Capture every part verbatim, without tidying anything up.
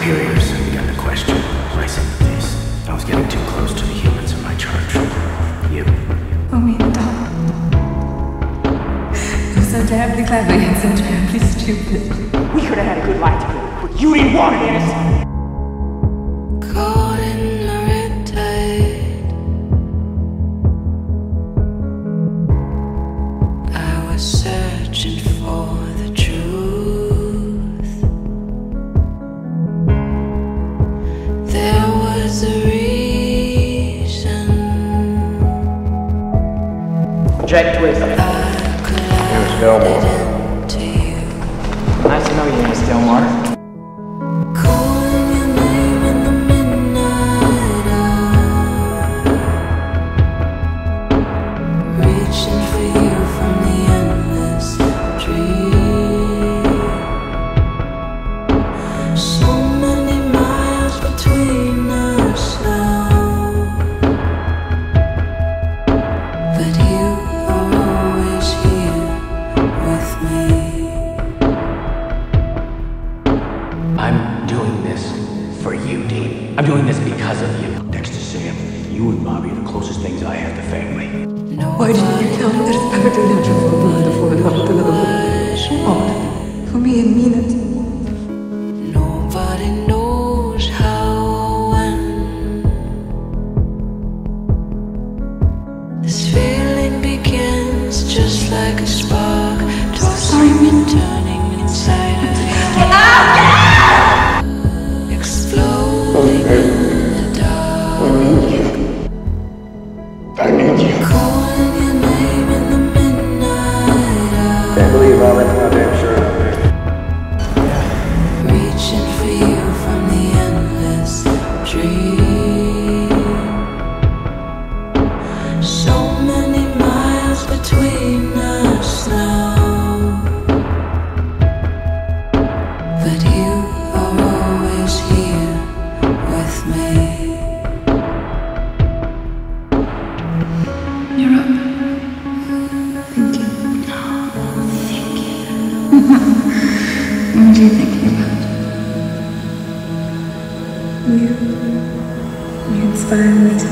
superiors have begun to question my sympathies. I was getting too close to the humans in my charge. You. Oh, Mina, don't. You're so terribly clever and so terribly stupid. We could have had a good life together, but you didn't want it. Jack Twist. Here's Del Mar. Nice to know you, Miss Del Mar. Reaching for you from the endless dream. So many miles between us now. But you. I'm doing this for you, Dean. I'm doing this because of you. Next to Sam, you and Bobby are the closest things I have to family. Why didn't you tell me that it's better to live for blood or for another love? It's odd. For me and Mina. Nobody knows how when this feeling begins, just like a spark, tossing and turning inside of you. Get out! Get out! I need you. Can't believe all that I'm damn sure out there. Yeah. Reaching for you from the endless dream. So many miles between us now. But you are always here with me. You're up. Thinking. No, thinking. What are you thinking about? You. You inspire me to.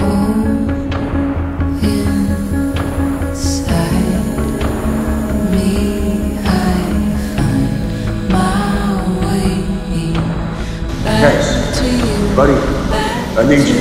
Oh, inside me, I find my way back. Thanks. To you. Buddy, I need you.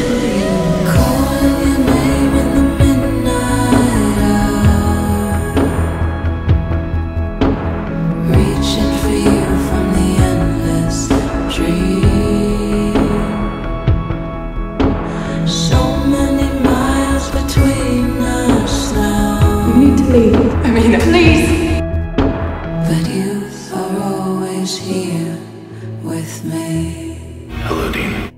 Please. I mean, please. But you are always here with me. Hello, Dean.